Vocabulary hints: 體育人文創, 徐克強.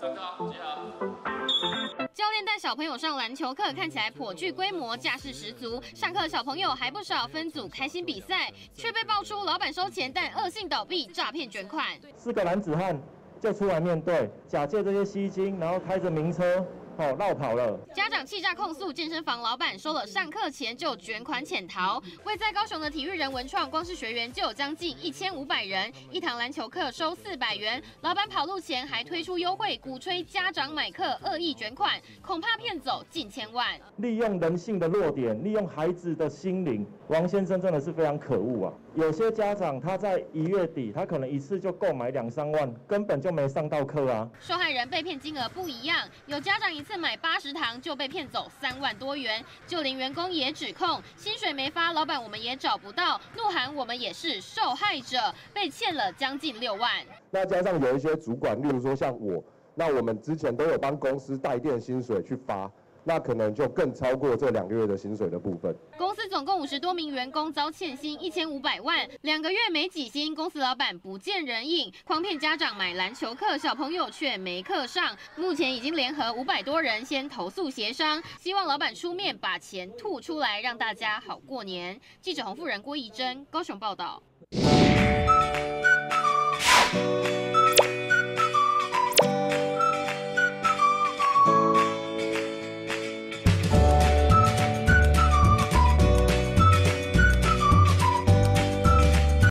身高记好。教练带小朋友上篮球课，看起来颇具规模，架势十足。上课小朋友还不少，分组开心比赛，却被爆出老板收钱但恶性倒闭，诈骗卷款。4个男子汉就出来面对，假借这些吸金，然后开着名车。 哦，绕跑了。家长气炸控诉健身房老板收了上课钱就卷款潜逃。位在高雄的体育人文创，光是学员就有将近1500人，一堂篮球课收400元。老板跑路前还推出优惠，鼓吹家长买课，恶意卷款，恐怕骗走近千万。利用人性的弱点，利用孩子的心灵，王先生真的是非常可恶啊！有些家长他在1月底，他可能一次就购买2、3万，根本就没上到课啊。受害人被骗金额不一样，有家长。 一次买80堂就被骗走3万多元，90员工也指控薪水没发，老板我们也找不到，怒喊我们也是受害者，被欠了将近6万。那加上有一些主管，例如说像我，那我们之前都有帮公司代垫薪水去发。 那可能就更超过这2个月的薪水的部分。公司总共50多名员工遭欠薪1500万，2个月没几薪，公司老板不见人影，诓骗家长买篮球课，小朋友却没课上。目前已经联合500多人先投诉协商，希望老板出面把钱吐出来，让大家好过年。记者洪富仁、郭怡珍，高雄报道。